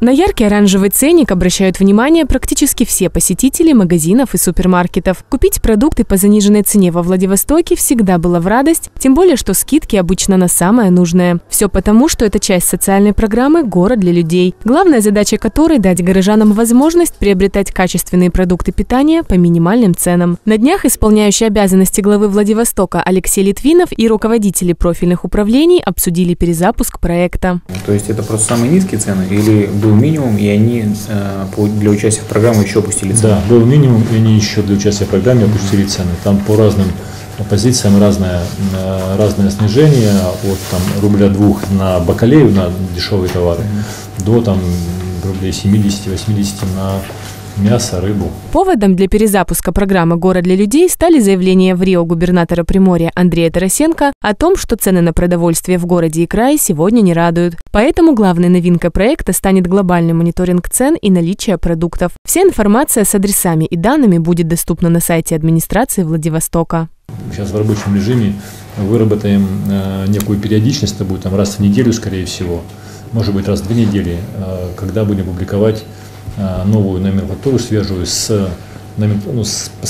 На яркий оранжевый ценник обращают внимание практически все посетители магазинов и супермаркетов. Купить продукты по заниженной цене во Владивостоке всегда было в радость, тем более, что скидки обычно на самое нужное. Все потому, что это часть социальной программы «Город для людей», главная задача которой – дать горожанам возможность приобретать качественные продукты питания по минимальным ценам. На днях исполняющий обязанности главы Владивостока Алексей Литвинов и руководители профильных управлений обсудили перезапуск проекта. То есть это просто самые низкие цены или был минимум, и они для участия в программе еще опустили цены? Да, был минимум, и они еще для участия в программе опустили цены. Там по разным позициям разное снижение, от там, рубля 2 на бакалею, на дешевые товары, до там, рублей 70-80 на мясо, рыбу. Поводом для перезапуска программы «Город для людей» стали заявления в Рио губернатора Приморья Андрея Тарасенко о том, что цены на продовольствие в городе и крае сегодня не радуют. Поэтому главной новинкой проекта станет глобальный мониторинг цен и наличие продуктов. Вся информация с адресами и данными будет доступна на сайте администрации Владивостока. Сейчас в рабочем режиме выработаем некую периодичность, это будет там, раз в неделю, скорее всего, может быть, раз в 2 недели, когда будем публиковать новую номенклатуру, свежую с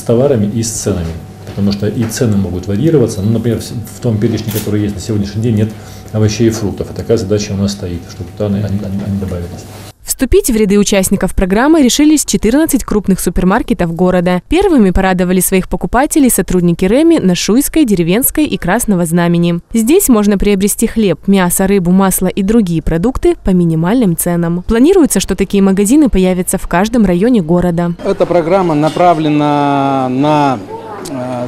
товарами и с ценами. Потому что и цены могут варьироваться. Ну, например, в том перечне, который есть на сегодняшний день, нет овощей и фруктов. И такая задача у нас стоит, чтобы туда они добавились. Вступить в ряды участников программы решились 14 крупных супермаркетов города. Первыми порадовали своих покупателей сотрудники Реми на Шуйской, Деревенской и Красного Знамени. Здесь можно приобрести хлеб, мясо, рыбу, масло и другие продукты по минимальным ценам. Планируется, что такие магазины появятся в каждом районе города. Эта программа направлена на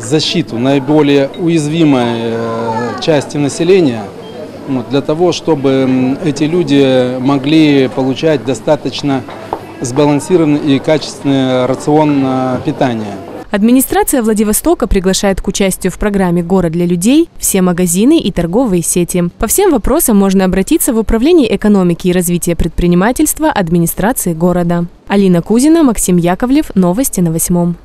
защиту наиболее уязвимой части населения, для того, чтобы эти люди могли получать достаточно сбалансированный и качественный рацион питания. Администрация Владивостока приглашает к участию в программе «Город для людей» все магазины и торговые сети. По всем вопросам можно обратиться в Управление экономики и развития предпринимательства администрации города. Алина Кузина, Максим Яковлев, Новости на Восьмом.